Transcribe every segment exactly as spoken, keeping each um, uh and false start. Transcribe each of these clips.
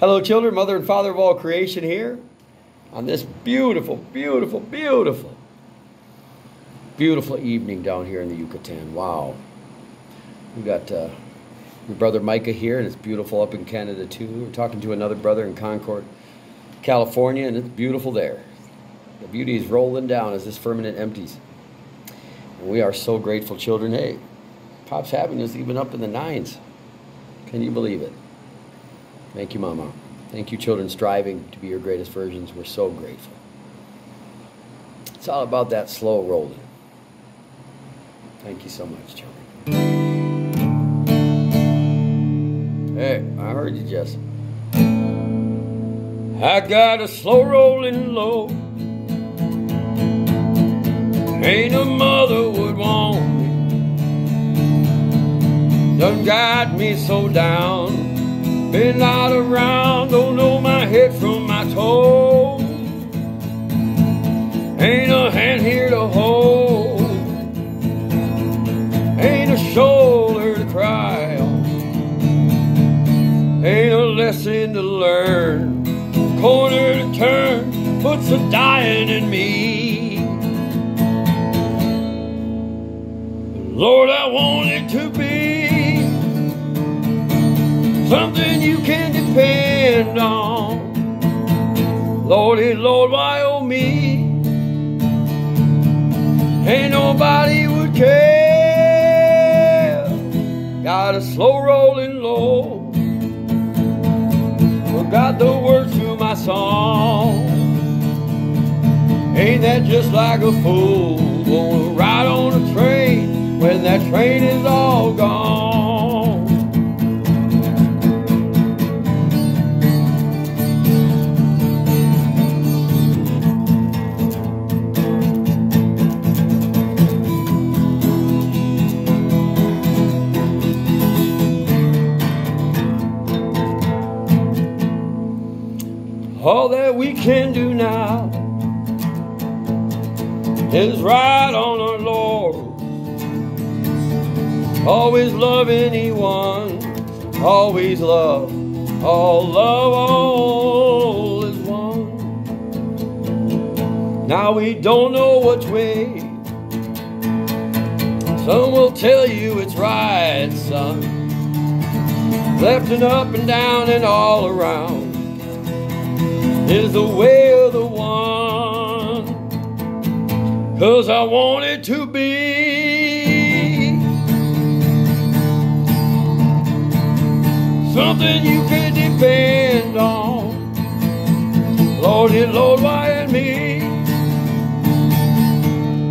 Hello children, mother and father of all creation here on this beautiful, beautiful, beautiful, beautiful evening down here in the Yucatan. Wow. We've got uh, your brother Micah here, and it's beautiful up in Canada too. We're talking to another brother in Concord, California, and it's beautiful there. The beauty is rolling down as this firmament empties. And we are so grateful, children. Hey, Pop's happiness even up in the nines. Can you believe it? Thank you, Mama. Thank you, children, striving to be your greatest versions. We're so grateful. It's all about that slow rolling. Thank you so much, children. Hey, I heard you, Jess. I got a slow rolling load. Ain't a mother would want me. Done got me so down. Been out around, don't know my head from my toes. Ain't a hand here to hold, ain't a shoulder to cry on, ain't a lesson to learn, corner to turn, puts a dying in me. Lord, I want it to be something you can depend on. Lordy, Lord, why oh me? Ain't nobody would care. Got a slow rolling load. Forgot the words to my song. Ain't that just like a fool? Gonna ride on a train when that train is all gone. All that we can do now is ride on our laurels. Always love anyone, always love, all love, all is one. Now we don't know which way. Some will tell you it's right, son. Left and up and down and all around is the way of the one. 'Cause I want it to be something you can depend on. Lordy, Lord, why and me?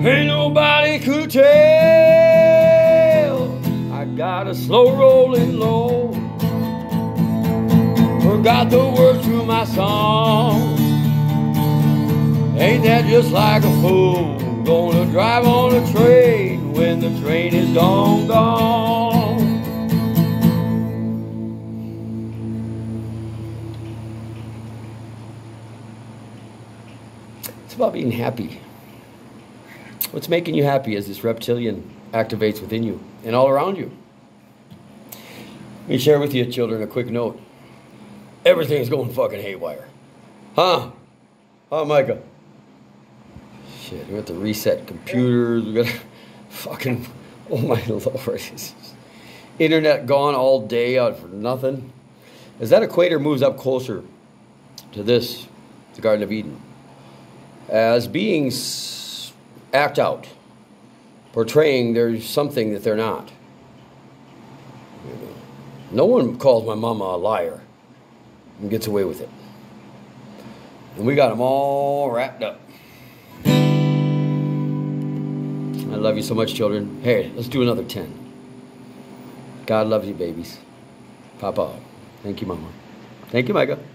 Ain't nobody could tell. I got a slow rolling load. Forgot the words to my song. Ain't that just like a fool? Gonna drive on a train when the train is gone, gone. It's about being happy. What's making you happy as this reptilian activates within you and all around you? Let me share with you, children, a quick note. Everything's going fucking haywire. Huh? Huh, Micah? Shit, we have to reset computers. We got to fucking... Oh, my Lord. Internet gone all day out for nothing. As that equator moves up closer to this, the Garden of Eden, as beings act out, portraying there's something that they're not. No one calls my mama a liar and gets away with it. And we got them all wrapped up. I love you so much, children. Hey, let's do another ten. God loves you, babies. Papa. Thank you, Mama. Thank you, Micah.